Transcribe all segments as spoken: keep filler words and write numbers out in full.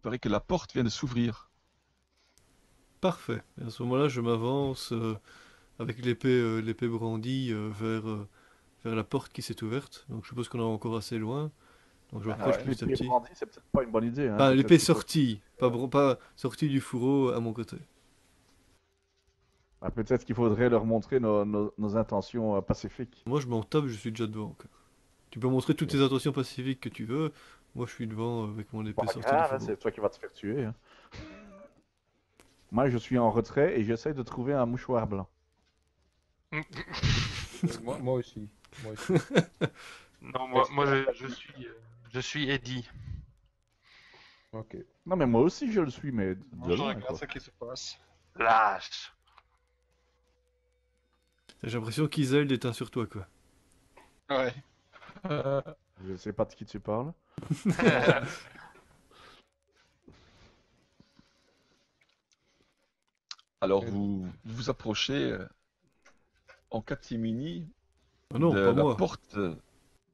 Il paraît que la porte vient de s'ouvrir. Parfait. Et à ce moment-là, je m'avance euh, avec l'épée euh, l'épée brandie euh, vers, euh, vers la porte qui s'est ouverte. Donc je suppose qu'on est encore assez loin. Donc je rapproche ah ouais, petit à petit. L'épée brandie, c'est peut-être pas une bonne idée. Hein, ah, l'épée sortie, pas, pas sortie du fourreau à mon côté. Ah, peut-être qu'il faudrait leur montrer nos, nos, nos intentions euh, pacifiques. Moi je m'en tape, je suis déjà devant. Encore. Tu peux montrer toutes tes intentions pacifiques que tu veux. Moi je suis devant euh, avec mon épée bah, sortie. Ah, c'est toi qui vas te faire tuer. Hein. Moi je suis en retrait et j'essaie de trouver un mouchoir blanc. moi, moi aussi. Moi aussi. non, moi, moi je, je suis euh, je suis Eddie. Ok. Non mais moi aussi je le suis, mais. Je regarde ce qui se passe. Lâche. J'ai l'impression qu'Iselle est un sur toi, quoi. Ouais. Euh... Je sais pas de qui tu parles. Alors, vous vous approchez en catimini oh non, de pas la moi. porte.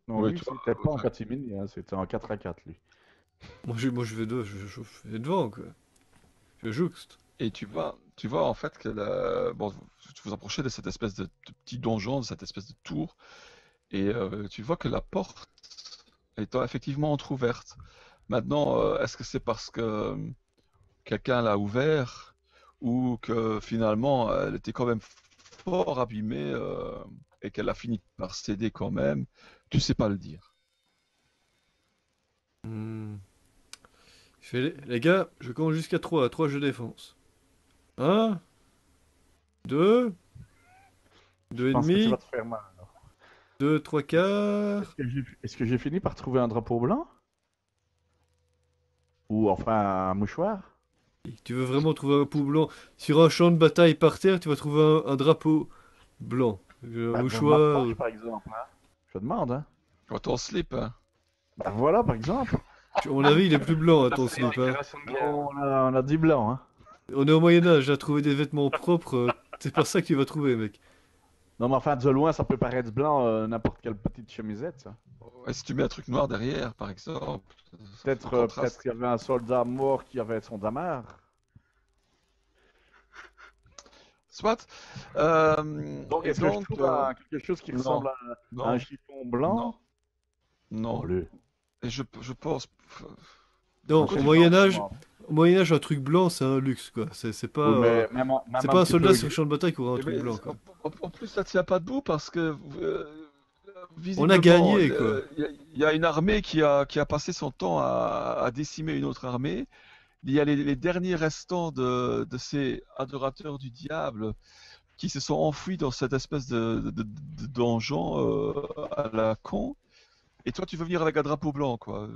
Non, ouais, lui, c'était pas en catimini, hein, c'était en quatre à quatre, lui. Moi, je, moi, je vais de, je, je, je vais devant, quoi. Je jouxte. Et tu vois, tu vois en fait que la... bon, vous approchez de cette espèce de, de petit donjon, de cette espèce de tour, et euh, tu vois que la porte est effectivement entrouverte. Maintenant, euh, est-ce que c'est parce que quelqu'un l'a ouvert ou que finalement elle était quand même fort abîmée euh, et qu'elle a fini par céder quand même? Tu sais pas le dire. Mmh. Je fais les... les gars, je compte jusqu'à trois. À trois, je défense. Un, deux, deux et demi, deux, trois quarts. Est-ce que j'ai fini par trouver un drapeau blanc? Ou enfin un mouchoir? Tu veux vraiment trouver un drapeau blanc? Sur un champ de bataille par terre, tu vas trouver un, un drapeau blanc. Un bah, mouchoir. Marche, par exemple, hein. Je demande, hein. Quand ton slip, hein. Bah voilà, par exemple. À mon avis, il est plus blanc, hein, ton slip. Hein. On, a, on a dit blanc, hein. On est au Moyen-Âge, à trouver des vêtements propres, c'est pas ça que tu vas trouver, mec. Non, mais enfin, de loin, ça peut paraître blanc, euh, n'importe quelle petite chemisette, ça. Et si tu mets un truc noir derrière, par exemple. Peut-être euh, peut qu'il y avait un soldat mort qui avait son damar. Soit. Euh, donc, est-ce que je trouve euh, quelque chose qui non, ressemble à, non, à un chiffon blanc? Non. non. non. Et je, je pense. Donc, au Moyen-Âge. Au Moyen-Âge, un truc blanc, c'est un luxe, quoi. C'est pas, oui, euh, c'est pas un soldat sur le champ de bataille qui aura un mais truc mais blanc, quoi. En plus, ça tient pas debout parce que. Euh, on a gagné, euh, quoi. Il y, y a une armée qui a, qui a passé son temps à, à décimer une autre armée. Il y a les, les derniers restants de, de ces adorateurs du diable qui se sont enfouis dans cette espèce de, de, de, de donjon euh, à la con. Et toi, tu veux venir avec un drapeau blanc, quoi.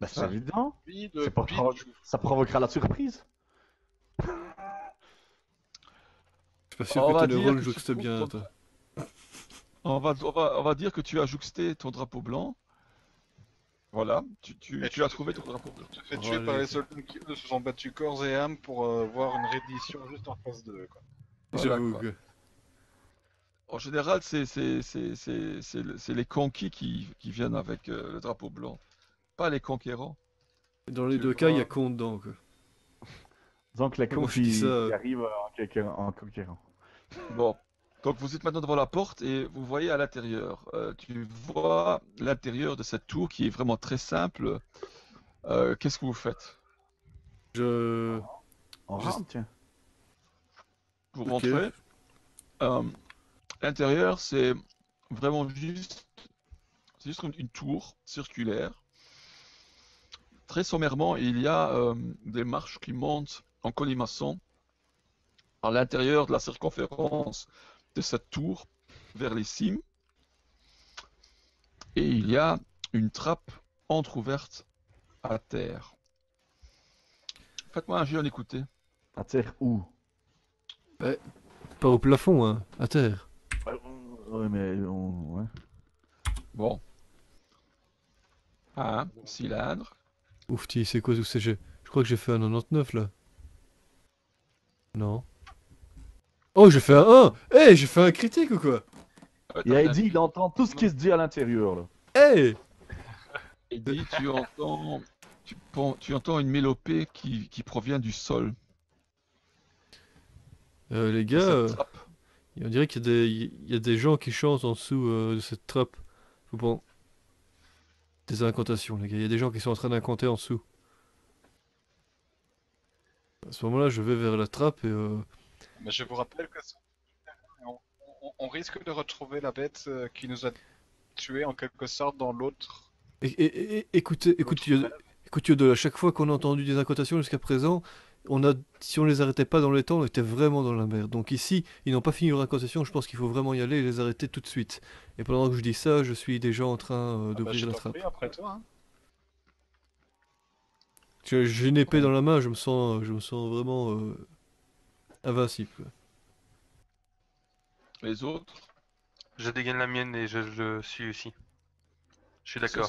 Bah, c'est évident, de... pas... ça provoquera la surprise. Je suis pas sûr on que tes neurones jouxtent bien. Ton... On, va, on, va, on va dire que tu as jouxté ton drapeau blanc. Voilà, tu, tu, tu as trouvé ton drapeau blanc. Tu te fais tuer oh, par les soldats qui eux se sont battus corps et âme pour euh, voir une reddition juste en face d'eux. Voilà, j'avoue que... En général, c'est les conquis qui, qui viennent avec euh, le drapeau blanc. Pas les conquérants. Dans les tu deux cas, il y a con dedans, quoi. Donc la con qui ça... arrive en conquérant. Bon, donc vous êtes maintenant devant la porte et vous voyez à l'intérieur. Euh, tu vois l'intérieur de cette tour qui est vraiment très simple. Euh, Qu'est-ce que vous faites? Je... On rentre, Je... tiens. Vous rentrez. Okay. Euh, L'intérieur, c'est vraiment juste... C'est juste une tour circulaire. Très sommairement, il y a euh, des marches qui montent en colimaçon à l'intérieur de la circonférence de cette tour vers les cimes. Et il y a une trappe entrouverte à terre. Faites-moi un jeu en écouter. À terre où? Bah, pas au plafond, hein, à terre. Ouais, mais on... ouais. Bon. Un cylindre. Ouf, c'est quoi tout ces jeux? Je crois que j'ai fait un quatre-vingt-dix-neuf là. Non. Oh, j'ai fait un un. Eh, hey, j'ai fait un critique ou quoi? Il a Eddie, il entend tout ce qui se dit à l'intérieur là. Eh hey Eddie, tu entends Tu, tu entends une mélopée qui, qui provient du sol. Euh, les gars, euh, on dirait qu'il y, y a des gens qui chantent en dessous euh, de cette trappe. Faut prendre des incantations, les gars. Il y a des gens qui sont en train d'incanter en dessous. À ce moment-là, je vais vers la trappe et... Euh... Mais je vous rappelle que... On, on, on risque de retrouver la bête qui nous a tués en quelque sorte dans l'autre... Et, et, et, écoutez, écoutez, écoutez, de, à chaque fois qu'on a entendu des incantations jusqu'à présent... On a, si on les arrêtait pas dans les temps, on était vraiment dans la merde. Donc ici, ils n'ont pas fini leur incantation, je pense qu'il faut vraiment y aller et les arrêter tout de suite. Et pendant que je dis ça, je suis déjà en train euh, d'ouvrir ah bah la trappe. Après toi, hein. J'ai une épée dans la main, je me sens, je me sens vraiment euh, invincible. Les autres? Je dégaine la mienne et je, je suis aussi. Je suis d'accord.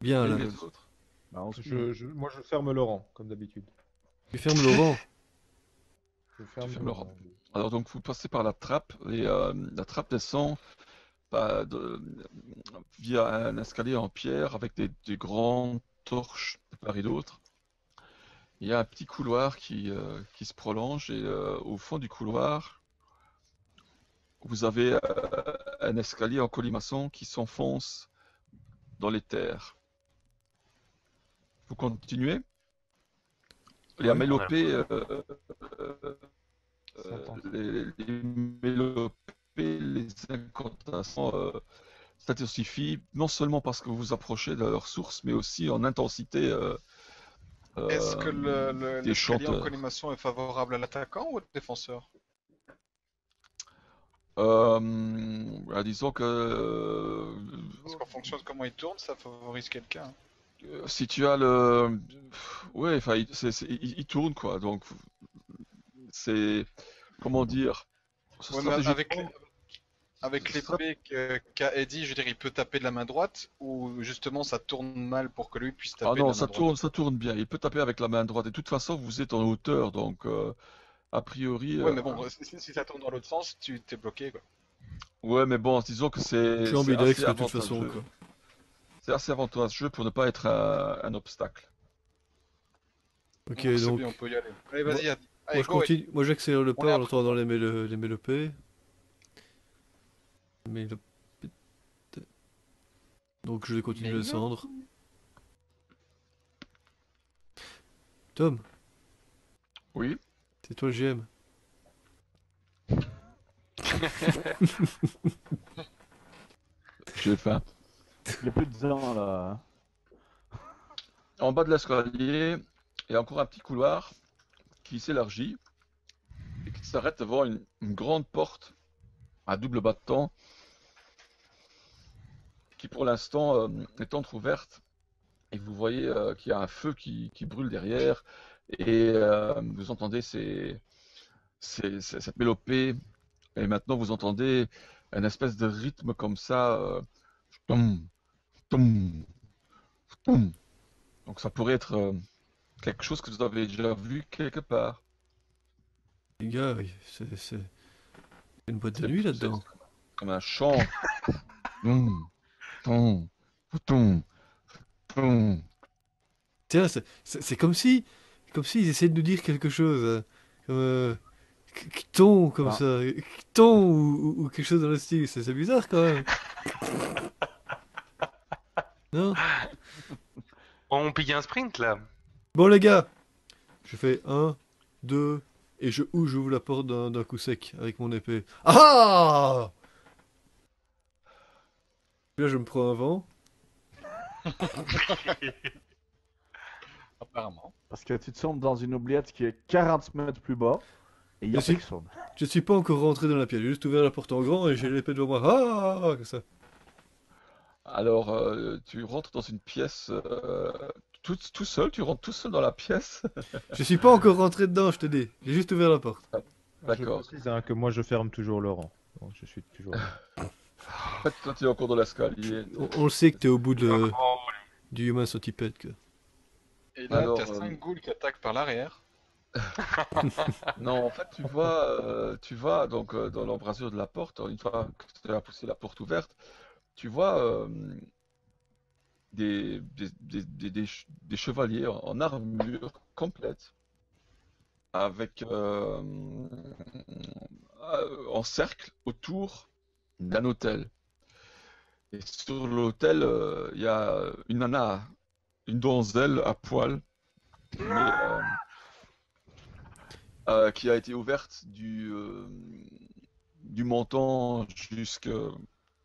Bien là. Les autres. Bah, on, je, je, moi je ferme le rang, comme d'habitude. Tu fermes le rang. Tu fermes le rang. Alors donc vous passez par la trappe et euh, la trappe descend bah, de, via un escalier en pierre avec des, des grandes torches de part et d'autre. Il y a un petit couloir qui, euh, qui se prolonge et euh, au fond du couloir, vous avez euh, un escalier en colimaçon qui s'enfonce dans les terres. Vous continuez ? Les mélopées, euh, euh, euh, les, les mélopées, les incantations euh, s'intensifient non seulement parce que vous vous approchez de leur source, mais aussi en intensité. Euh, Est-ce euh, que le, le, l'escalier en colimaçon est favorable à l'attaquant ou au défenseur? euh, Disons que. Parce qu'en fonction de comment il tourne, ça favorise quelqu'un. Si tu as le... Ouais, enfin, il, il, il tourne, quoi, donc... C'est... Comment dire ouais, stratégiquement... Avec l'épée qu'a Eddie, je veux dire, il peut taper de la main droite, ou justement, ça tourne mal pour que lui puisse taper de la main droite? Ah non, ça tourne, ça tourne bien, il peut taper avec la main droite, et de toute façon, vous êtes en hauteur, donc... Euh, a priori... Ouais, euh... mais bon, si, si ça tourne dans l'autre sens, tu t'es bloqué, quoi. Ouais, mais bon, disons que c'est... Tu es ambidextre, de toute façon, quoi. C'est assez avantageux pour ne pas être un, un obstacle. Ok, oh, donc... Bien, on peut y aller. Allez, vas-y, moi, allez, moi, go, je continue. Ouais. Moi, j'accélère le pas en entendant les mélopées. Donc, je vais continuer de descendre. Tom? Oui? C'est toi le G M. J'ai faim. Il y a plus de dix ans là. En bas de l'escalier, il y a encore un petit couloir qui s'élargit et qui s'arrête devant une, une grande porte à double battant qui pour l'instant euh, est entrouverte. Et vous voyez euh, qu'il y a un feu qui, qui brûle derrière et euh, vous entendez ces, ces, ces, cette mélopée. Et maintenant vous entendez une espèce de rythme comme ça. Euh, tom, tom, tom. Donc ça pourrait être euh, quelque chose que vous avez déjà vu quelque part. Les gars, c'est une boîte de nuit là-dedans. Comme un chant. Tom, tom, tom, tom. Tiens, c'est comme si, comme si ils essayaient de nous dire quelque chose, comme euh, Cton, comme ah. ça, Cton ou, ou, ou quelque chose dans le style. C'est bizarre quand même. Non. On pique un sprint là. Bon les gars, je fais un, deux et je ou j'ouvre la porte d'un coup sec avec mon épée. Ah là je me prends un vent. Apparemment. Parce que tu te tombes dans une oubliette qui est quarante mètres plus bas et il y a personne. Suis... Je suis pas encore rentré dans la pièce, j'ai juste ouvert la porte en grand et j'ai l'épée devant moi. Ah comme ça. Alors, euh, tu rentres dans une pièce euh, tout, tout seul, tu rentres tout seul dans la pièce. Je suis pas encore rentré dedans, je te dis. J'ai juste ouvert la porte. Ah, d'accord. Je précise hein, que moi, je ferme toujours le rang. Donc, je suis toujours... En fait, toi, tu es encore dans l'escalier. On, on le sait que tu es au bout de, du humain centipède. Que... Et là, tu as cinq ghouls qui attaquent par l'arrière. Non, en fait, tu vas, euh, tu vas donc, euh, dans l'embrasure de la porte. Une fois que tu as poussé la porte ouverte, tu vois euh, des, des, des, des, des, des chevaliers en, en armure complète, avec euh, en cercle autour d'un hôtel. Et sur l'hôtel, il euh, y a une nana, une donzelle à poil, mais, euh, euh, qui a été ouverte du, euh, du menton jusque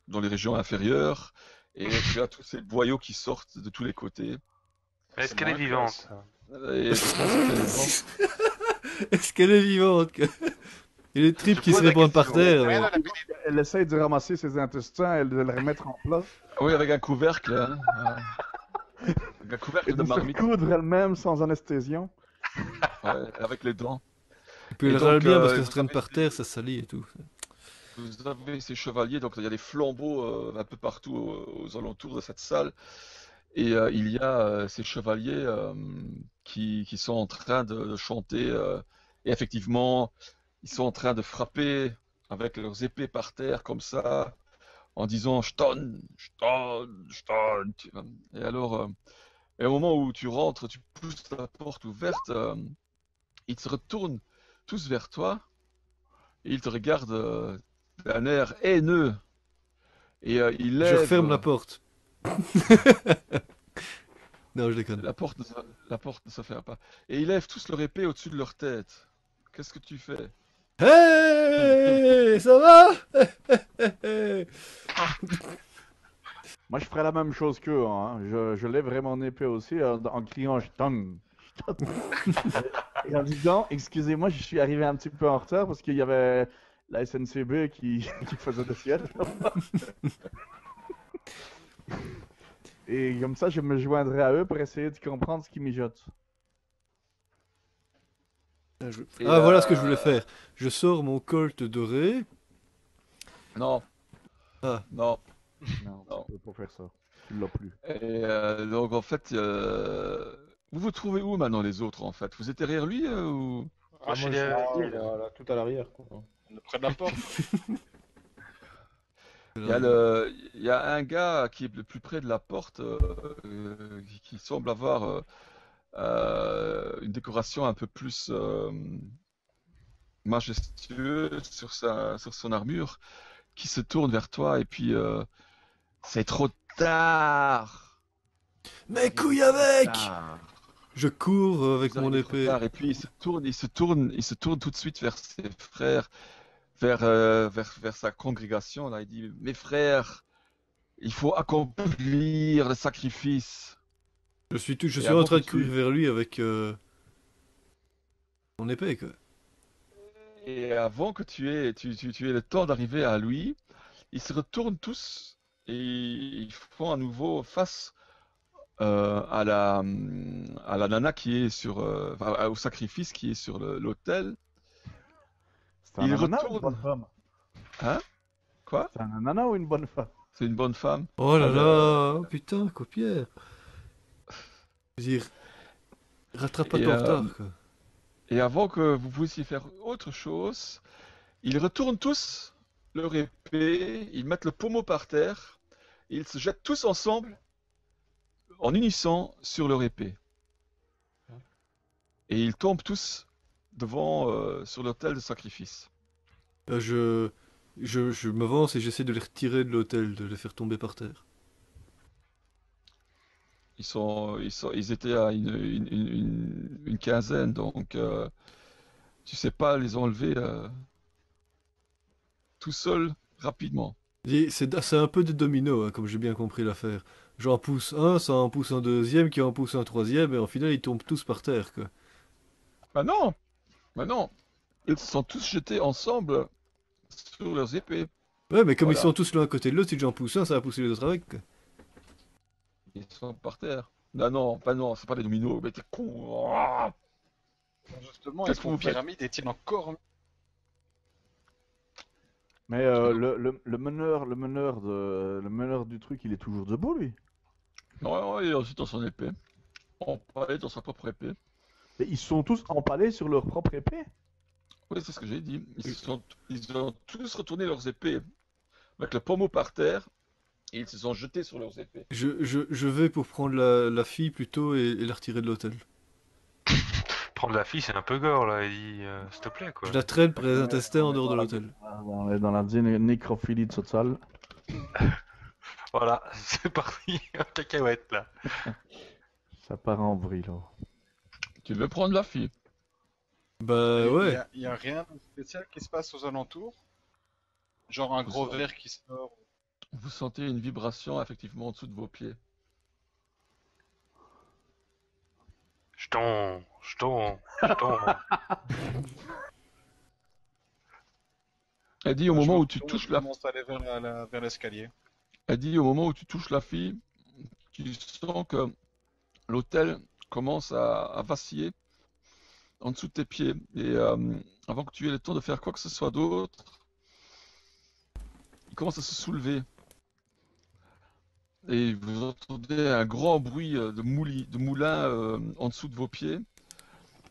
dans les régions inférieures, et tu as tous ces boyaux qui sortent de tous les côtés. Est-ce qu'elle est vivante? Est-ce qu'elle est vivante? Il y a des tripes qui se répandent par terre. Ouais. Elle, elle essaie de ramasser ses intestins et de les remettre en place. Oui, avec un couvercle. Hein. Avec un couvercle et de, de marmite. Elle se coudre elle-même sans anesthésion. Ouais, avec les dents. Et puis elle râle bien euh, parce qu'elle se traîne par terre, ça salit et tout. Vous avez ces chevaliers, donc il y a des flambeaux euh, un peu partout aux, aux alentours de cette salle. Et euh, il y a euh, ces chevaliers euh, qui, qui sont en train de, de chanter. Euh, et effectivement, ils sont en train de frapper avec leurs épées par terre, comme ça, en disant « Ston, Ston, Ston ». Et alors, euh, et au moment où tu rentres, tu pousses la porte ouverte, euh, ils se retournent tous vers toi, et ils te regardent euh, d'un air haineux. Et euh, ils lèvent... Je referme la porte. Non, je déconne. La porte, la porte ne se ferme pas. Et ils lèvent tous leur épée au-dessus de leur tête. Qu'est-ce que tu fais ? Hey, ça va? Moi, je ferais la même chose qu'eux. Hein. Je, je lèverais mon épée aussi en, en criant « je tombe ». Et en disant « excusez-moi, je suis arrivé un petit peu en retard parce qu'il y avait la S N C B qui, qui faisait des sièges. » Et comme ça, je me joindrai à eux pour essayer de comprendre ce qui mijote. Je... Ah, euh... voilà ce que je voulais faire. Je sors mon colt doré. Non. Ah. Non. Non, non. Tu peux pas faire ça. Tu l'as plus. Et euh, donc, en fait, euh... vous vous trouvez où maintenant, les autres, en fait? Vous êtes derrière lui euh, ou... Ah, ah, moi, je derrière... suis là, là, tout à l'arrière. Près de la porte. Il y a le... Il y a un gars qui est le plus près de la porte, euh, qui semble avoir... Euh... Euh, une décoration un peu plus euh, majestueuse sur, sa, sur son armure, qui se tourne vers toi et puis euh, c'est trop tard. Mes couilles avec. Je cours avec mon épée. Et puis il se tourne, il se tourne, il se tourne tout de suite vers ses frères, vers euh, vers, vers sa congrégation. Là, il dit mes frères, il faut accomplir le sacrifice. Je suis, tout, je suis en train de courir vers lui avec euh, mon épée, quoi. Et avant que tu aies, tu, tu, tu aies le temps d'arriver à lui, ils se retournent tous et ils font à nouveau face euh, à, la, à la nana qui est sur... Euh, enfin, au sacrifice qui est sur l'autel. C'est un nana retournent... ou une bonne femme? Hein? Quoi? C'est un nana ou une bonne femme? C'est une bonne femme. Oh là là, oh, putain, copière. Dire, rattrape pas ton euh, retard, quoi. Et avant que vous puissiez faire autre chose, ils retournent tous leur épée, ils mettent le pommeau par terre, et ils se jettent tous ensemble, en unissant, sur leur épée. Et ils tombent tous devant, euh, sur l'autel de sacrifice. Euh, je, je, je m'avance et j'essaie de les retirer de l'autel, de les faire tomber par terre. Ils, sont, ils, sont, ils étaient à une, une, une, une quinzaine, donc euh, tu sais pas les enlever euh, tout seul, rapidement. C'est un peu des dominos, hein, comme j'ai bien compris l'affaire. J'en pousse un, ça en pousse un deuxième, qui en pousse un troisième, et en final ils tombent tous par terre, quoi. Bah non, bah non. Ils se sont tous jetés ensemble sur leurs épées. Ouais, mais comme voilà. Ils sont tous l'un à côté de l'autre, si j'en pousse un, ça va pousser les autres avec, quoi. Ils sont par terre. Non, non, pas non, c'est pas les dominos, mais t'es con. Justement, est-ce que vos pyramides est-il encore... Mais euh, le, le, le, meneur, le, meneur de, le meneur du truc, il est toujours debout, lui? Non, ouais, il est aussi dans son épée. Empalé dans sa propre épée. Et ils sont tous empalés sur leur propre épée? Oui, c'est ce que j'ai dit. Ils, sont, ils ont tous retourné leurs épées, avec le pommeau par terre, et ils se sont jetés sur leurs épées. Je, je, je vais pour prendre la, la fille plutôt et, et la retirer de l'hôtel. Prendre la fille, c'est un peu gore là, il dit euh, s'il te plaît quoi. Je la traîne pour les intestins en dehors de l'hôtel. On est dans la nécrophilie de cette salle. Voilà, c'est parti, un cacahuète là. Ça part en vrille là. Tu veux prendre la fille? Bah ouais. Il n'y a, a rien de spécial qui se passe aux alentours? Genre un vous gros sentez... verre qui sort. Vous sentez une vibration effectivement en dessous de vos pieds. Je tombe, je tombe, je tombe. Elle dit au moment où tu touches la fille, vers l'escalier. Elle dit au moment où tu touches la fille, tu sens que l'hôtel commence à, à vaciller en dessous de tes pieds. Et euh, avant que tu aies le temps de faire quoi que ce soit d'autre, il commence à se soulever. Et vous entendez un grand bruit de, mouli, de moulin euh, en dessous de vos pieds.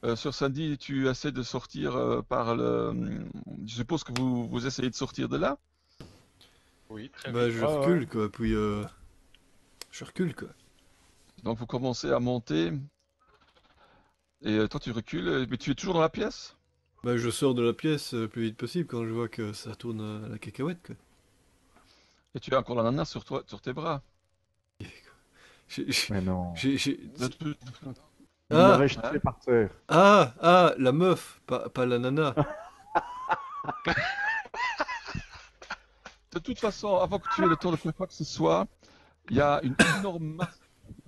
Euh, sur Sandy, tu essaies de sortir euh, par le... Je suppose que vous, vous essayez de sortir de là? Oui, très bah, bien. Je recule, quoi, puis... Euh... Je recule, quoi. Donc vous commencez à monter. Et toi, tu recules, mais tu es toujours dans la pièce? Bah, je sors de la pièce le plus vite possible quand je vois que ça tourne à la cacahuète, quoi. Et tu as encore la nana sur toi, sur tes bras. J'ai, j'ai, mais non. J'ai, j'ai... Ah, ah, par terre. ah, ah, la meuf, pas, pas la nana. De toute façon, avant que tu aies le temps de faire quoi que ce soit, il y a une énorme masse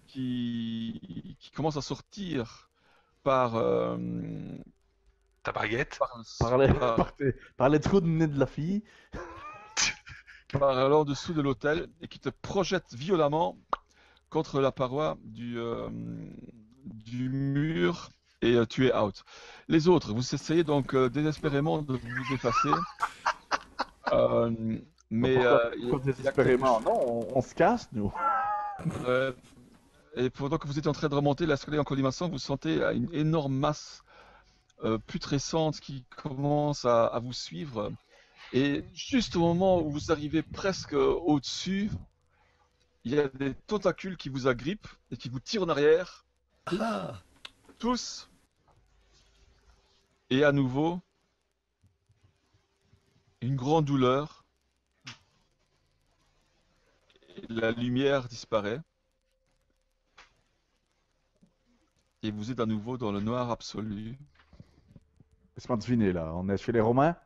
qui, qui commence à sortir par... Euh... Ta baguette par, par, les, par... Par, tes, par les trous de nez de la fille. Par l'en-dessous de l'hôtel et qui te projette violemment contre la paroi du, euh, du mur et euh, tu es out. Les autres, vous essayez donc euh, désespérément de vous effacer. Euh, mais pourquoi, euh, pourquoi désespérément? Non, on, on se casse, nous. Euh, et pendant que vous êtes en train de remonter l'escalier en colimaçon, vous sentez une énorme masse euh, putrescente qui commence à, à vous suivre. Et juste au moment où vous arrivez presque au-dessus, il y a des tentacules qui vous agrippent et qui vous tirent en arrière. Ah. Tous. Et à nouveau, une grande douleur. Et la lumière disparaît. Et vous êtes à nouveau dans le noir absolu. Laisse-moi deviner là, on est chez les Romains?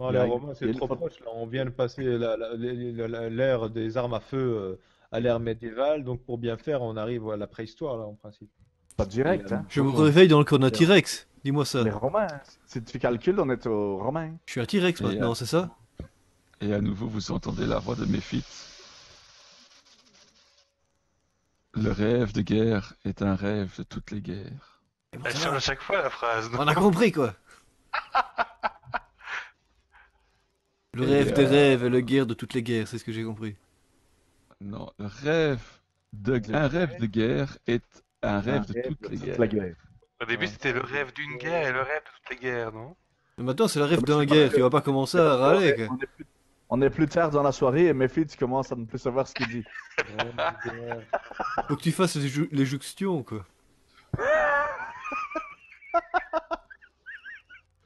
Non, les Romains, c'est trop proche. Là, on vient de passer la, la, la, la, l'ère des armes à feu euh, à l'ère médiévale, donc pour bien faire, on arrive à la préhistoire, là, en principe. Pas direct, hein. Je me réveille dans le corps d'un T-Rex, dis-moi ça. Les Romains, si tu calcules, on est aux Romains. Je suis un T-Rex maintenant, à... c'est ça? Et à nouveau, vous entendez la voix de Méphite. Le rêve de guerre est un rêve de toutes les guerres. Bon, elle change à chaque fois la phrase. On a compris, quoi. Le et rêve euh... des rêves et le guerre de toutes les guerres, c'est ce que j'ai compris. Non, le rêve de un rêve de guerre est un rêve un de, rêve toutes, de les toutes les guerres. Guerre. Au début, ouais. C'était le rêve d'une guerre et le rêve de toutes les guerres, non? Mais maintenant, c'est le rêve d'un guerre, tu vas pas commencer à râler. On est, plus... on est plus tard dans la soirée et mes filles, tu commences à ne plus savoir ce qu'il dit. Faut que tu fasses les, ju les junctions, quoi.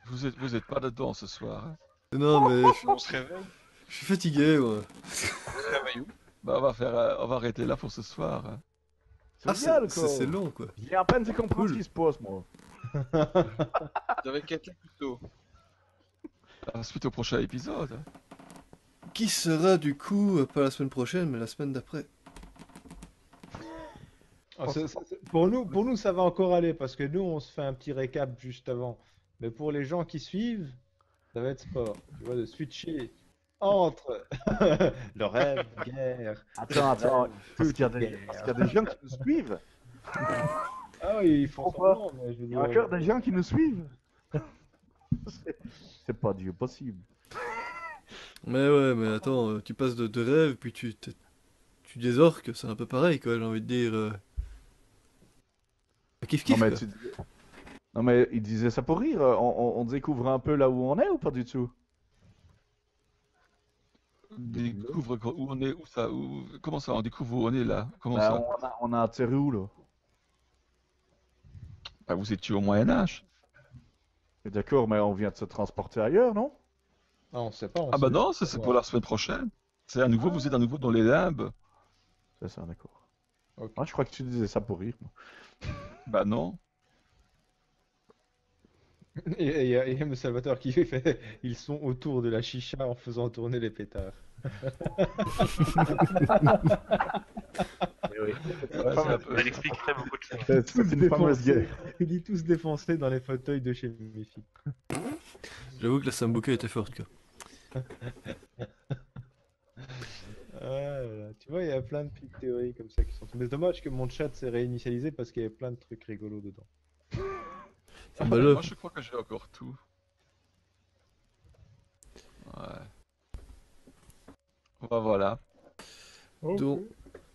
Vous êtes, vous êtes pas dedans ce soir. Hein. Non mais je... on se réveille. Je suis fatigué, moi. Bah on va faire, euh, on va arrêter là pour ce soir. Hein. C'est ah, c'est long quoi. J'ai à peine de comprendre cool. Ce qui se passe moi. J'avais qu'à plus tôt. Ensuite au prochain épisode. Qui sera du coup pas la semaine prochaine mais la semaine d'après. Ah, pour nous, pour nous ça va encore aller parce que nous on se fait un petit récap juste avant. Mais pour les gens qui suivent, ça va être sport. Tu vois, de switcher entre le rêve, guerre... Attends, attends, parce qu'il y a des gens qui nous suivent. Ah oui, ils font pas. Il y a encore des gens qui nous suivent. C'est pas du possible. Mais ouais, mais attends, tu passes de, de rêve, puis tu, tu désorques, c'est un peu pareil, quoi, j'ai envie de dire... Euh... Kiff-kiff, quoi. Non mais il disait ça pour rire, on, on, on découvre un peu là où on est ou pas du tout? découvre où on est, où ça, où... comment ça, on découvre où on est là, comment bah, ça on a, on a atterri où là? Bah, vous étiez au Moyen-Âge. D'accord, mais on vient de se transporter ailleurs, non? Non, on sait pas. On ah sait bah bien. Non, c'est pour la semaine prochaine. C'est à nouveau, ah. Vous êtes à nouveau dans les limbes. C'est ça, d'accord. Okay. Ah, je crois que tu disais ça pour rire. Bah non. Il y a M. Salvatore qui fait ils sont autour de la chicha en faisant tourner les pétards. Oui. Ouais, ça peu... expliquerait beaucoup de choses. C'est une fameuse guerre. Il est tous défoncés dans les fauteuils de chez Miffy. J'avoue que la Sambuca était forte, quoi. Voilà. Tu vois, il y a plein de petites théories comme ça qui sont. Mais c'est dommage que mon chat s'est réinitialisé parce qu'il y avait plein de trucs rigolos dedans. Ah, bah, moi je crois que j'ai encore tout. Ouais. Bah voilà. Okay. Donc,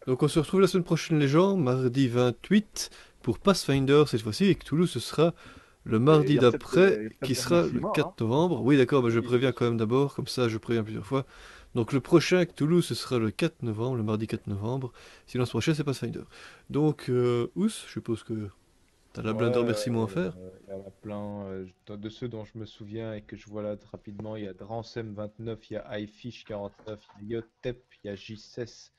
donc on se retrouve la semaine prochaine les gens, mardi vingt-huit, pour Pathfinder cette fois-ci, et Cthulhu ce sera le mardi d'après, qui sera le quatre novembre. Hein. Oui d'accord, bah, je préviens quand même d'abord, comme ça je préviens plusieurs fois. Donc le prochain Cthulhu ce sera le quatre novembre, le mardi quatre novembre. Sinon ce prochain c'est Pathfinder. Donc, euh, Ous, je suppose que... T'as la blinde ouais, remerciement euh, à faire. Il euh, y en a plein. Euh, de ceux dont je me souviens et que je vois là rapidement, il y a Dransem vingt-neuf, il y a Highfish quarante-neuf, il y a Yotep, il y a J seize,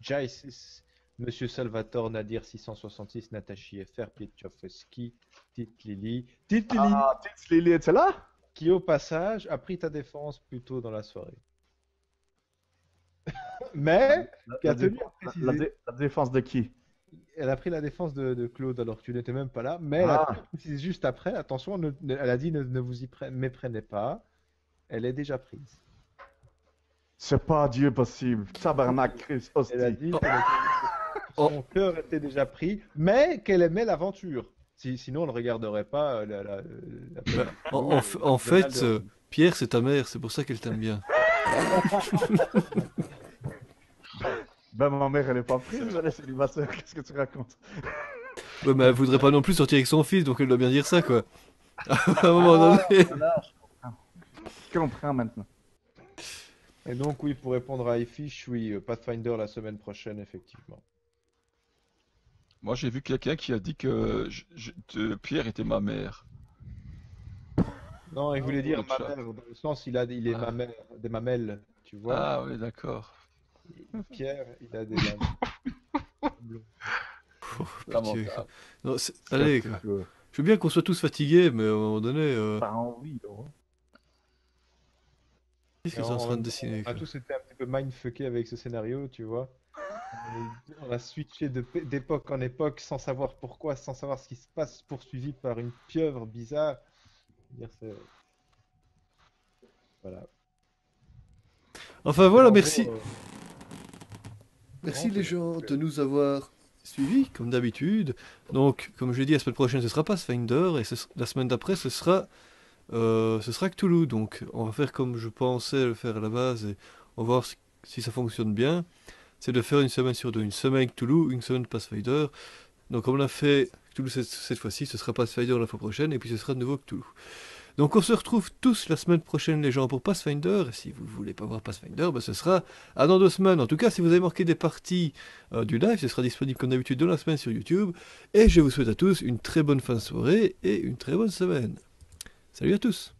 Jaisis, Monsieur Salvatore, Nadir six cent soixante-six, Natachi F R, Pietchowski, Tite Lily. Tite Lily Ah, Tite Lily est là qui, au passage, a pris ta défense plus tôt dans la soirée. Mais, la, qui a la, tenu à préciser... la, la, dé la défense de qui? Elle a pris la défense de, de Claude alors que tu n'étais même pas là, mais ah. elle a, juste après, attention, ne, elle a dit ne, ne vous y méprenez pas, elle est déjà prise. C'est pas Dieu possible, tabarnak, Christ, hostie. Elle a dit oh. que son cœur était déjà pris, mais qu'elle aimait l'aventure. Si, sinon, on ne regarderait pas la... la, la, la... En, en, en fait, euh, Pierre, c'est ta mère, c'est pour ça qu'elle t'aime bien. Ben ma mère elle est pas prise, elle est célibataire, qu'est-ce que tu racontes? Ouais mais elle voudrait pas non plus sortir avec son fils, donc elle doit bien dire ça quoi. À un moment donné. Ah, voilà, je comprends. Je comprends maintenant. Et donc oui, pour répondre à Highfish, oui, Pathfinder la semaine prochaine effectivement. Moi j'ai vu quelqu'un qui a dit que je, je, de Pierre était ma mère. Non, il voulait oh, dire ma mère, dans le sens il a il est ah. ma mère, des mamelles, tu vois. Ah oui d'accord. Pierre, il a des lames. Oh, allez, quoi. Je veux bien qu'on soit tous fatigués, mais à un moment donné. Euh... Pas envie, non. Qu'est-ce que c'est en train de dessiner? On a tous été un petit peu mindfuckés avec ce scénario, tu vois. On a switché d'époque en époque sans savoir pourquoi, sans savoir ce qui se passe, poursuivi par une pieuvre bizarre. Voilà. Enfin voilà, merci. Merci les gens de nous avoir suivis, comme d'habitude. Donc, comme je l'ai dit, la semaine prochaine, ce sera Pathfinder, et ce, la semaine d'après, ce sera, euh, ce sera Cthulhu. Donc, on va faire comme je pensais le faire à la base, et on va voir si, si ça fonctionne bien. C'est de faire une semaine sur deux, une semaine Cthulhu, une semaine Pathfinder. Donc, comme on a fait Cthulhu cette, cette fois-ci, ce sera Pathfinder la fois prochaine, et puis ce sera de nouveau Cthulhu. Donc on se retrouve tous la semaine prochaine les gens pour Pathfinder, et si vous ne voulez pas voir Pathfinder, ben ce sera à dans deux semaines. En tout cas, si vous avez manqué des parties euh, du live, ce sera disponible comme d'habitude dans la semaine sur YouTube, et je vous souhaite à tous une très bonne fin de soirée et une très bonne semaine. Salut à tous!